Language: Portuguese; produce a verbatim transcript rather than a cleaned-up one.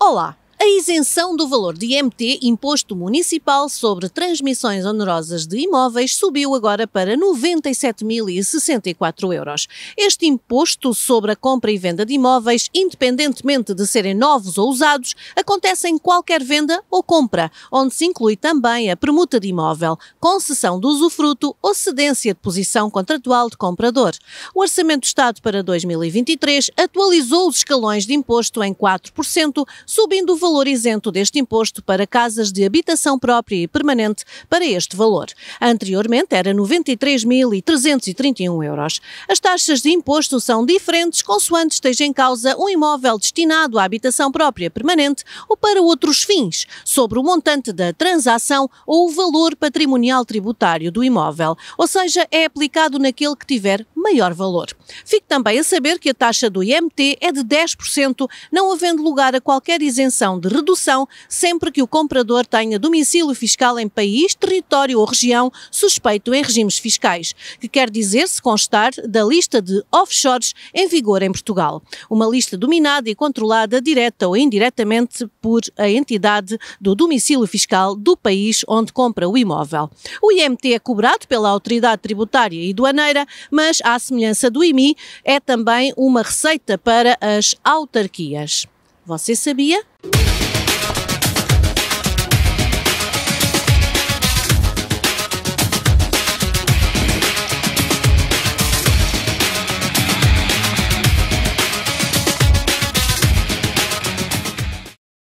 Olá! A isenção do valor de I M T, Imposto Municipal sobre Transmissões Onerosas de Imóveis, subiu agora para noventa e sete mil e sessenta e quatro euros. Este imposto sobre a compra e venda de imóveis, independentemente de serem novos ou usados, acontece em qualquer venda ou compra, onde se inclui também a permuta de imóvel, concessão de usufruto ou cedência de posição contratual de comprador. O Orçamento do Estado para dois mil e vinte e três atualizou os escalões de imposto em quatro por cento, subindo o valor O valor isento deste imposto para casas de habitação própria e permanente para este valor. Anteriormente era noventa e três mil trezentos e trinta e um euros. As taxas de imposto são diferentes consoante esteja em causa um imóvel destinado à habitação própria permanente ou para outros fins, sobre o montante da transação ou o valor patrimonial tributário do imóvel, ou seja, é aplicado naquele que tiver maior valor. Fique também a saber que a taxa do I M T é de dez por cento, não havendo lugar a qualquer isenção de redução sempre que o comprador tenha domicílio fiscal em país, território ou região suspeito em regimes fiscais, que quer dizer se constar da lista de offshores em vigor em Portugal, uma lista dominada e controlada direta ou indiretamente por a entidade do domicílio fiscal do país onde compra o imóvel. O I M T é cobrado pela Autoridade Tributária e Aduaneira, mas há a semelhança do I M I, é também uma receita para as autarquias. Você sabia?